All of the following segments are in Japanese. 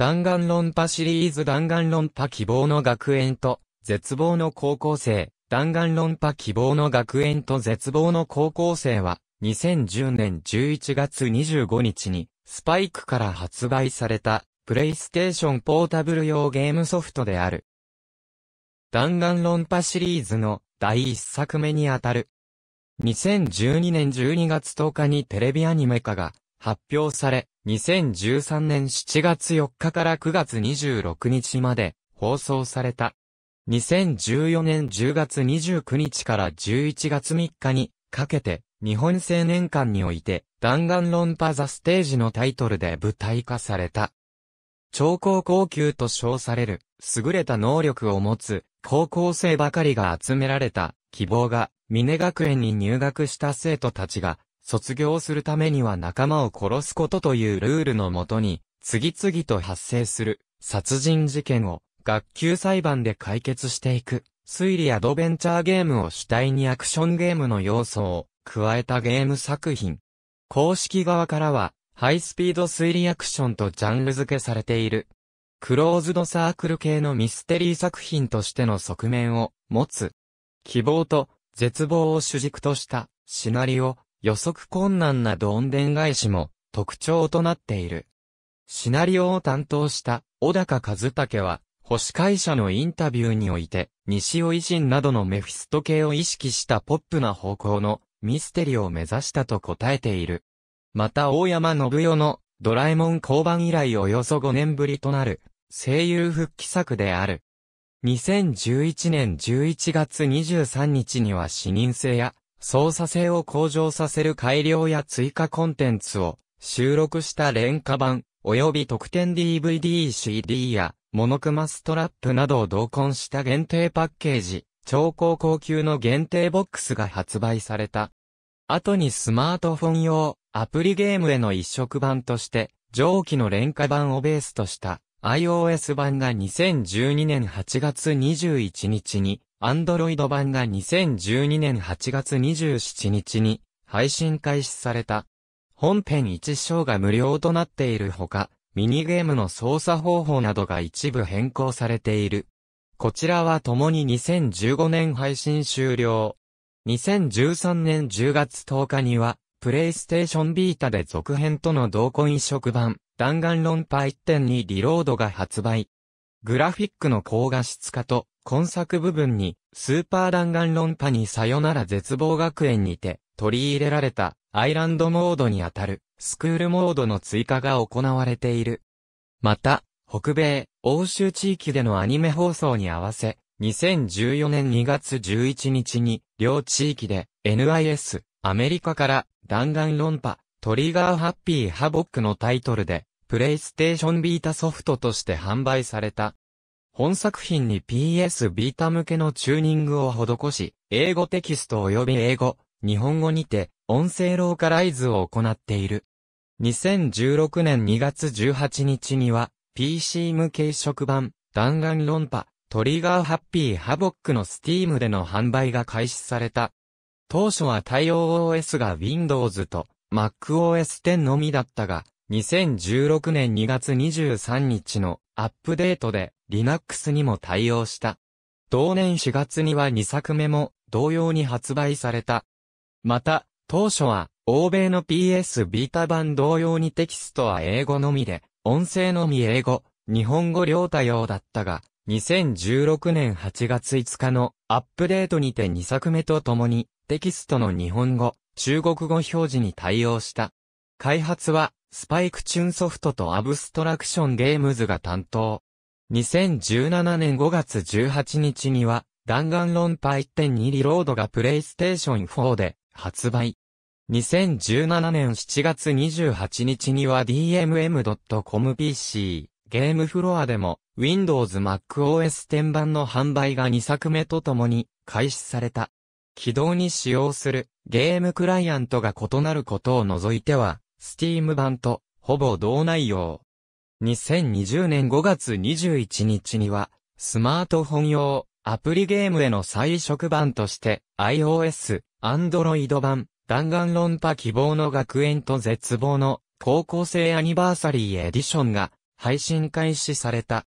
弾丸論破シリーズ弾丸論破希望の学園と絶望の高校生弾丸論破希望の学園と絶望の高校生は2010年11月25日にスパイクから発売されたPlayStation ポータブル用ゲームソフトである。弾丸論破シリーズの第1作目にあたる。2012年12月10日にテレビアニメ化が発表され、2013年7月4日から9月26日まで放送された。2014年10月29日から11月3日にかけて日本青年館において弾丸論破ザステージのタイトルで舞台化された。超高校級と称される優れた能力を持つ高校生ばかりが集められた希望が峰学園に入学した生徒たちが卒業するためには仲間を殺すことというルールのもとに次々と発生する殺人事件を学級裁判で解決していく推理アドベンチャーゲームを主体にアクションゲームの要素を加えたゲーム作品。公式側からはハイスピード推理アクションとジャンル付けされている。クローズドサークル系のミステリー作品としての側面を持つ。希望と絶望を主軸としたシナリオ、予測困難などんでん返しも特徴となっている。シナリオを担当した小高和武は、星会社のインタビューにおいて、西尾維新などのメフィスト系を意識したポップな方向のミステリを目指したと答えている。また大山信代のドラえもん降板以来およそ5年ぶりとなる声優復帰作である。2011年11月23日には視認性や操作性を向上させる改良や追加コンテンツを収録した廉価版及び特典 DVD/CD やモノクマストラップなどを同梱した限定パッケージ、超高校級の限定ボックスが発売された。後にスマートフォン用アプリゲームへの移植版として、上記の廉価版をベースとした iOS 版が2012年8月21日に、Android 版が2012年8月27日に配信開始された。本編1章が無料となっているほか、ミニゲームの操作方法などが一部変更されている。こちらは共に2015年配信終了。2013年10月10日には、PlayStation Vita で続編との同梱移植版、弾丸論破 1.2 リロードが発売。グラフィックの高画質化と、今作部分に、スーパー弾丸論破にさよなら絶望学園にて、取り入れられた、アイランドモードにあたる、スクールモードの追加が行われている。また、北米、欧州地域でのアニメ放送に合わせ、2014年2月11日に、両地域で、NIS、アメリカから、弾丸論破、トリガーハッピーハボックのタイトルで、PlayStation Vita ソフトとして販売された。本作品に PS Vita 向けのチューニングを施し、英語テキスト及び英語、日本語にて、音声ローカライズを行っている。2016年2月18日には、PC 向け移植版、弾丸論破、トリガーハッピーハボックの Steam での販売が開始された。当初は対応 OS が Windows と Mac OS X のみだったが、2016年2月23日のアップデートで Linux にも対応した。同年4月には2作目も同様に発売された。また、当初は欧米の PS Vita 版同様にテキストは英語のみで、音声のみ英語、日本語両対応だったが、2016年8月5日のアップデートにて2作目とともに、テキストの日本語、中国語表示に対応した。開発は、スパイクチュンソフトとアブストラクションゲームズが担当。2017年5月18日には、弾丸論破 1.2 リロードが PlayStation 4で発売。2017年7月28日には DMM.com PC、ゲームフロアでも、Windows Mac OS X 版の販売が2作目とともに開始された。起動に使用するゲームクライアントが異なることを除いては、Steam 版とほぼ同内容。2020年5月21日には、スマートフォン用アプリゲームへの再移植版として、iOS、Android 版、弾丸論破希望の学園と絶望の高校生アニバーサリーエディションが配信開始された。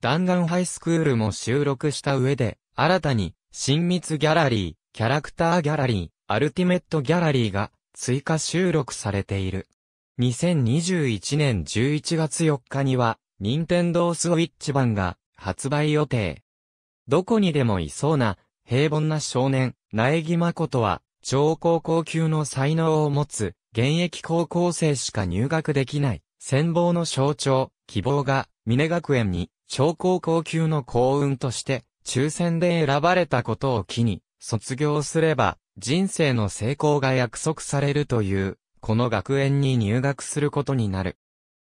弾丸ハイスクールも収録した上で、新たに、親密ギャラリー、キャラクターギャラリー、アルティメットギャラリーが追加収録されている。2021年11月4日には、任天堂スイッチ版が発売予定。どこにでもいそうな平凡な少年、苗木誠は、超高校級の才能を持つ、現役高校生しか入学できない、羨望の象徴、希望が、峰学園に、超高校級の幸運として、抽選で選ばれたことを機に、卒業すれば、人生の成功が約束されるという、この学園に入学することになる。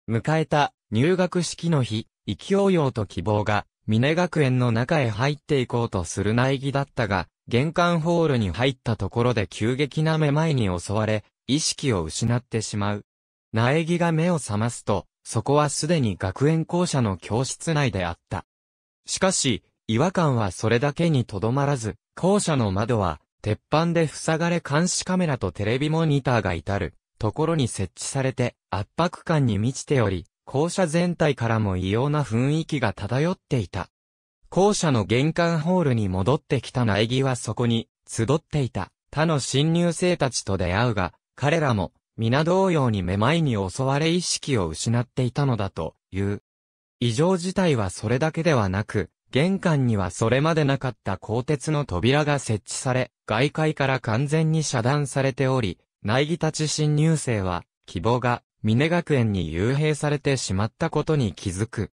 迎えた、入学式の日、意気揚々と希望が、峰学園の中へ入っていこうとする苗木だったが、玄関ホールに入ったところで急激なめまいに襲われ、意識を失ってしまう。苗木が目を覚ますと、そこはすでに学園校舎の教室内であった。しかし、違和感はそれだけにとどまらず、校舎の窓は、鉄板で塞がれ監視カメラとテレビモニターが至るところに設置されて圧迫感に満ちており、校舎全体からも異様な雰囲気が漂っていた。校舎の玄関ホールに戻ってきた苗木はそこに集っていた他の新入生たちと出会うが、彼らも皆同様にめまいに襲われ意識を失っていたのだという。異常事態はそれだけではなく、玄関にはそれまでなかった鋼鉄の扉が設置され、外界から完全に遮断されており、苗木たち新入生は、希望が峰学園に幽閉されてしまったことに気づく。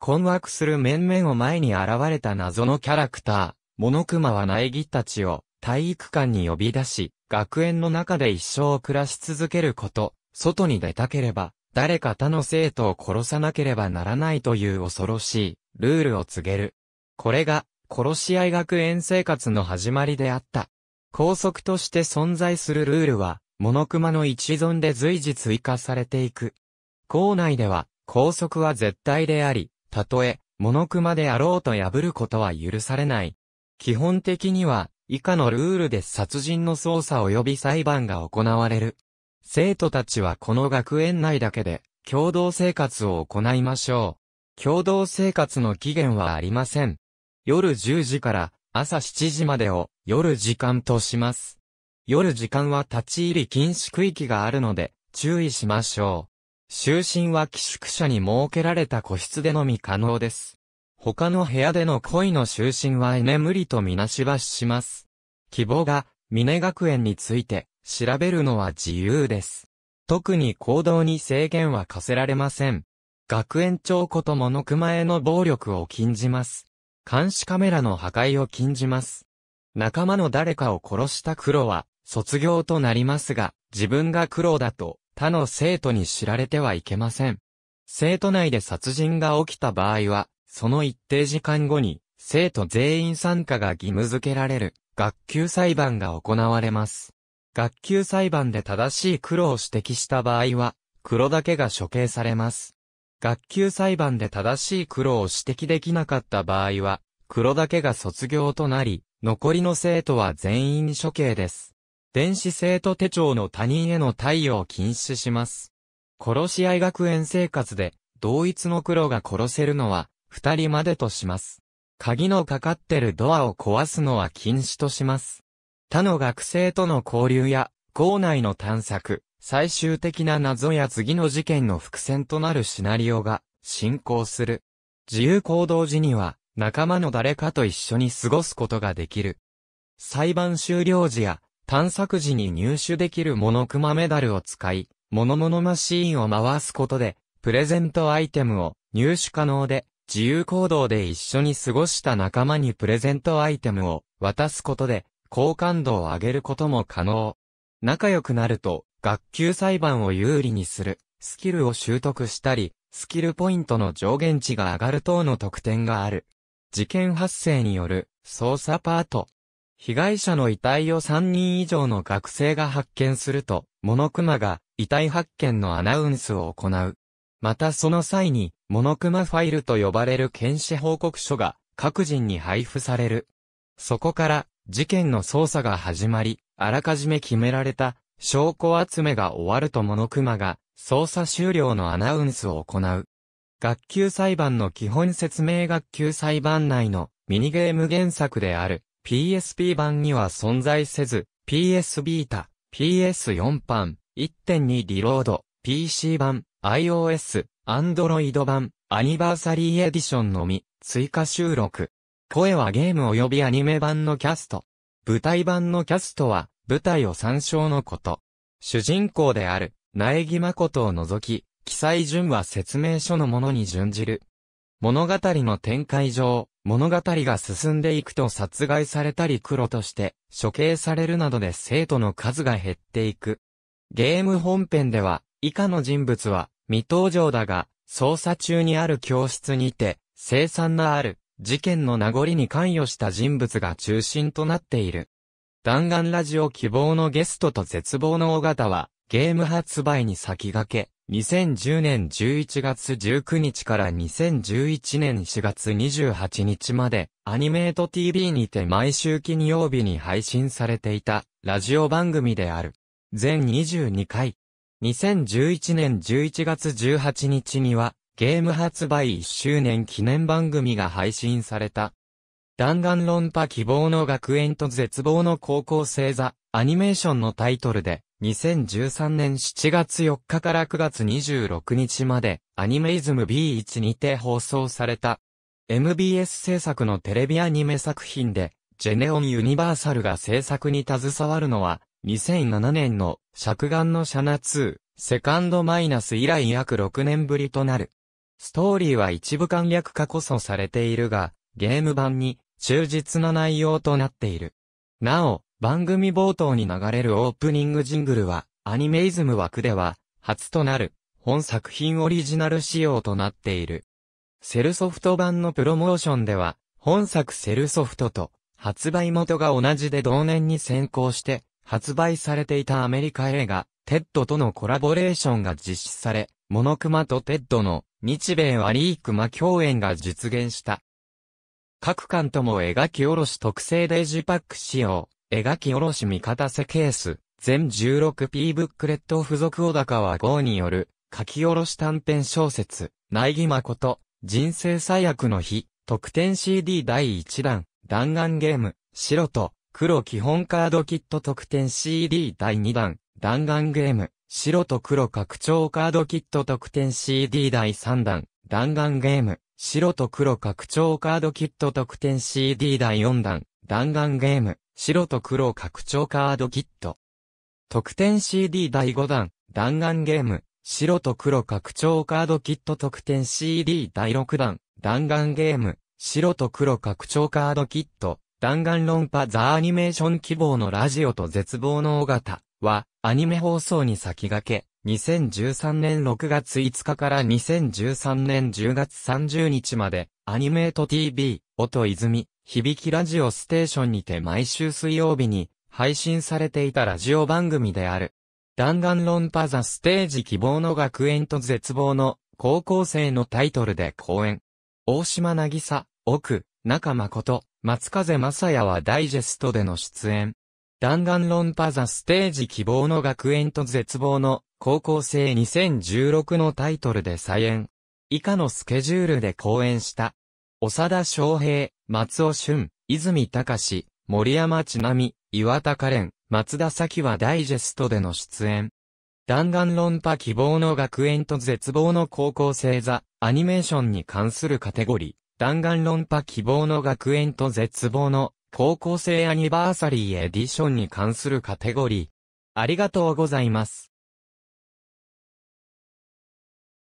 困惑する面々を前に現れた謎のキャラクター、モノクマは苗木たちを体育館に呼び出し、学園の中で一生を暮らし続けること、外に出たければ、誰か他の生徒を殺さなければならないという恐ろしいルールを告げる。これが、殺し合い学園生活の始まりであった。校則として存在するルールは、モノクマの一存で随時追加されていく。校内では、校則は絶対であり、たとえ、モノクマであろうと破ることは許されない。基本的には、以下のルールで殺人の捜査及び裁判が行われる。生徒たちはこの学園内だけで共同生活を行いましょう。共同生活の期限はありません。夜10時から朝7時までを夜時間とします。夜時間は立ち入り禁止区域があるので注意しましょう。就寝は寄宿舎に設けられた個室でのみ可能です。他の部屋での恋の就寝は居眠りとみなしばします。希望が、峰学園について、調べるのは自由です。特に行動に制限は課せられません。学園長ことモノクマへの暴力を禁じます。監視カメラの破壊を禁じます。仲間の誰かを殺した黒は、卒業となりますが、自分が黒だと、他の生徒に知られてはいけません。生徒内で殺人が起きた場合は、その一定時間後に、生徒全員参加が義務付けられる、学級裁判が行われます。学級裁判で正しい黒を指摘した場合は、黒だけが処刑されます。学級裁判で正しい黒を指摘できなかった場合は、黒だけが卒業となり、残りの生徒は全員処刑です。電子生徒手帳の他人への貸与を禁止します。殺し合い学園生活で、同一の黒が殺せるのは、2人までとします。鍵のかかってるドアを壊すのは禁止とします。他の学生との交流や、校内の探索、最終的な謎や次の事件の伏線となるシナリオが進行する。自由行動時には、仲間の誰かと一緒に過ごすことができる。裁判終了時や、探索時に入手できるモノクマメダルを使い、物々マシーンを回すことで、プレゼントアイテムを入手可能で、自由行動で一緒に過ごした仲間にプレゼントアイテムを渡すことで好感度を上げることも可能。仲良くなると学級裁判を有利にするスキルを習得したり、スキルポイントの上限値が上がる等の特典がある。事件発生による捜査パート。被害者の遺体を3人以上の学生が発見すると、モノクマが遺体発見のアナウンスを行う。またその際に、モノクマファイルと呼ばれる検視報告書が各人に配布される。そこから、事件の捜査が始まり、あらかじめ決められた証拠集めが終わるとモノクマが捜査終了のアナウンスを行う。学級裁判の基本説明学級裁判内のミニゲーム原作である PSP 版には存在せず、PS Vita、PS4 版、1.2 リロード、PC 版、iOS、Android 版、アニバーサリーエディションのみ、追加収録。声はゲーム及びアニメ版のキャスト。舞台版のキャストは、舞台を参照のこと。主人公である、苗木誠を除き、記載順は説明書のものに準じる。物語の展開上、物語が進んでいくと殺害されたり黒として処刑されるなどで生徒の数が減っていく。ゲーム本編では、以下の人物は未登場だが、捜査中にある教室にて、凄惨なある事件の名残に関与した人物が中心となっている。弾丸ラジオ希望のゲストと絶望の尾形は、ゲーム発売に先駆け、2010年11月19日から2011年4月28日まで、アニメート TV にて毎週金曜日に配信されていた、ラジオ番組である。全22回。2011年11月18日には、ゲーム発売1周年記念番組が配信された。弾丸論破希望の学園と絶望の高校生ザアニメーションのタイトルで2013年7月4日から9月26日までアニメイズム B1 にて放送された。MBS 制作のテレビアニメ作品でジェネオンユニバーサルが制作に携わるのは2007年の尺眼のシャナ2セカンドマイナス以来約6年ぶりとなる。ストーリーは一部簡略化こそされているが、ゲーム版に忠実な内容となっている。なお、番組冒頭に流れるオープニングジングルは、アニメイズム枠では、初となる、本作品オリジナル仕様となっている。セルソフト版のプロモーションでは、本作セルソフトと、発売元が同じで同年に先行して、発売されていたアメリカ映画、テッドとのコラボレーションが実施され、モノクマとテッドの、日米アリークマ共演が実現した。各巻とも描き下ろし特製デージパック仕様、描き下ろし見方せケース、全 16P ブックレット付属小高和豪による、書き下ろし短編小説、苗木誠、人生最悪の日、特典 CD 第1弾、弾丸ゲーム、白と黒基本カードキット特典 CD 第2弾、弾丸ゲーム、白と黒拡張カードキット特典 CD 第3弾、弾丸ゲーム、白と黒拡張カードキット特典 CD 第4弾、弾丸ゲーム、白と黒拡張カードキット。特典 CD 第5弾、弾丸ゲーム、白と黒拡張カードキット特典 CD 第6弾、弾丸ゲーム、白と黒拡張カードキット、弾丸論破ザアニメーション希望のラジオと絶望の尾形は、アニメ放送に先駆け、2013年6月5日から2013年10月30日まで、アニメート TV、音泉、響きラジオステーションにて毎週水曜日に配信されていたラジオ番組である。弾丸論破ザステージ希望の学園と絶望の高校生のタイトルで講演。大島渚、奥、中誠、松風正也はダイジェストでの出演。弾丸論破ザステージ希望の学園と絶望の高校生2016のタイトルで再演。以下のスケジュールで講演した。長田昌平、松尾俊、泉隆、森山千波、岩田可憐、松田咲はダイジェストでの出演。弾丸論破希望の学園と絶望の高校生ザ・アニメーションに関するカテゴリー。弾丸論破希望の学園と絶望の高校生アニバーサリーエディションに関するカテゴリー。ありがとうございます。